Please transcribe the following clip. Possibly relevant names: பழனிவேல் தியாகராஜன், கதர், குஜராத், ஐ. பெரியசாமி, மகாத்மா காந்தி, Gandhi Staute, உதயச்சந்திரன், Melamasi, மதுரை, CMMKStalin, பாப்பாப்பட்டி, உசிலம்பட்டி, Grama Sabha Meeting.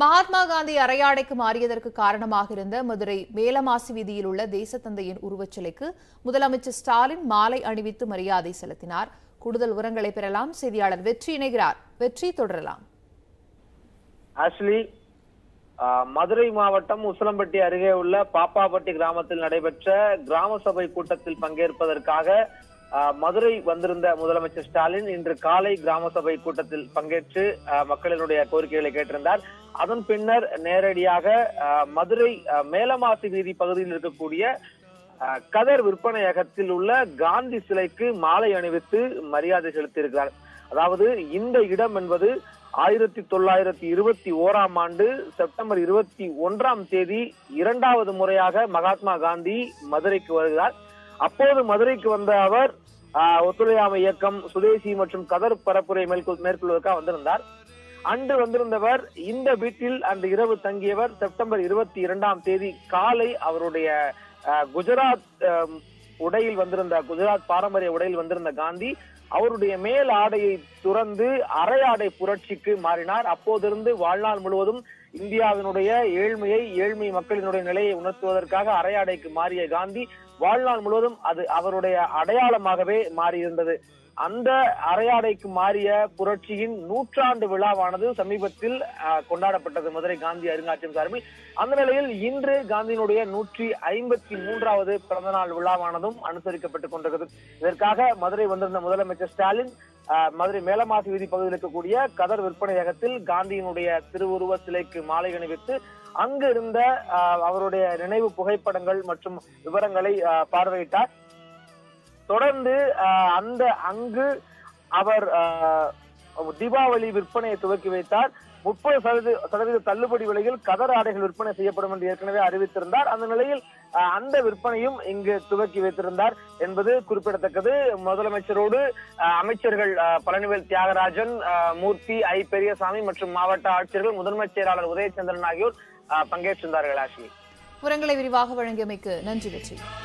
மகாத்மா காந்தி அரையாடைக்கு மாறியதற்கு காரணமாக இருந்த மதுரை மேலமாசி வீதியில் உள்ள தேசத்தந்தையின் உருவச்சிலைக்கு முதலமைச்சர் ஸ்டாலின் மாலை அணிவித்து மரியாதை செலுத்தினார். கூடுதல் விவரங்களை பெறலாம் செய்தியாளர் வெற்றி இணைகிறார். வெற்றி, தொடரலாம். ஆஷ்லி, மதுரை மாவட்டம் உசிலம்பட்டி அருகே உள்ள பாப்பாப்பட்டி கிராமத்தில் நடைபெற்ற கிராம சபை கூட்டத்தில் பங்கேற்பதற்காக மதுரை வந்திருந்த முதலமைச்சர் ஸ்டாலின் இன்று காலை கிராம சபை கூட்டத்தில் பங்கேற்று மக்களினுடைய கோரிக்கைகளை கேட்டிருந்தார். அதன் பின்னர் நேரடியாக மதுரை மேலமாசி வீதி பகுதியில் இருக்கக்கூடிய கதர் விற்பனையகத்தில் உள்ள காந்தி சிலைக்கு மாலை அணிவித்து மரியாதை செலுத்தியிருக்கிறார். அதாவது இந்த இடம் என்பது 1921ஆம் ஆண்டு செப்டம்பர் 21ஆம் தேதி 2வது முறையாக மகாத்மா காந்தி மதுரைக்கு வருகிறார். அப்போது மதுரைக்கு வந்த அவர் ஒத்துழையாமை இயக்கம், சுதேசி மற்றும் கதர் பரப்புரை மேற்கொள்வதற்காக வந்திருந்தார். அன்று வந்திருந்தவர் இந்த வீட்டில் அந்த இரவு தங்கியவர். செப்டம்பர் 22ஆம் தேதி காலை அவருடைய குஜராத் பாரம்பரிய உடையில் வந்திருந்த காந்தி அவருடைய மேல் ஆடையை துறந்து அரையாடை புரட்சிக்கு மாறினார். அப்போதிருந்து வாழ்நாள் முழுவதும் இந்தியாவினுடைய ஏழ்மை மக்களினுடைய நிலையை உணர்த்துவதற்காக அரையாடைக்கு மாறிய காந்தி வாழ்நாள் முழுவதும் அது அவருடைய அடையாளமாகவே மாறியிருந்தது. அந்த அரையாடைக்கு மாறிய புரட்சியின் 100ஆண்டு விழாவானது சமீபத்தில் கொண்டாடப்பட்டது மதுரை காந்தி அருங்காட்சியகம் சார்பில். அந்த நிலையில் இன்று காந்தியினுடைய 153வது பிறந்தநாள் விழாவானதும் அனுசரிக்கப்பட்டுக் கொண்டிருக்கிறது. இதற்காக மதுரை வந்திருந்த முதலமைச்சர் ஸ்டாலின் மதுரை மேலமாசி வீதி பகுதியில் இருக்கக்கூடிய கதர் விற்பனையகத்தில் காந்தியினுடைய திருவுருவ சிலைக்கு மாலை அணிவித்து அங்கு இருந்த அவருடைய நினைவு புகைப்படங்கள் மற்றும் விவரங்களை பார்வையிட்டார். தொடர்ந்து அங்கு அவர் தீபாவளி விற்பனையை துவக்கி வைத்தார். 30% தள்ளுபடி விலையில் கதர் ஆடைகள் விற்பனை செய்யப்படும் என்று ஏற்கனவே அறிவித்திருந்தார். அந்த நிலையில் அந்த விற்பனையும் இங்கு துவக்கி வைத்திருந்தார் என்பது குறிப்பிடத்தக்கது. முதலமைச்சரோடு அமைச்சர்கள் பழனிவேல் தியாகராஜன், மூர்த்தி, ஐ. பெரியசாமி மற்றும் மாவட்ட ஆட்சியர்கள், முதன்மை செயலாளர் உதயச்சந்திரன் ஆகியோர் பங்கேற்றிருந்தார்கள். ஆஷி, விவரங்களை விரிவாக வழங்கியமைக்கு நன்றி.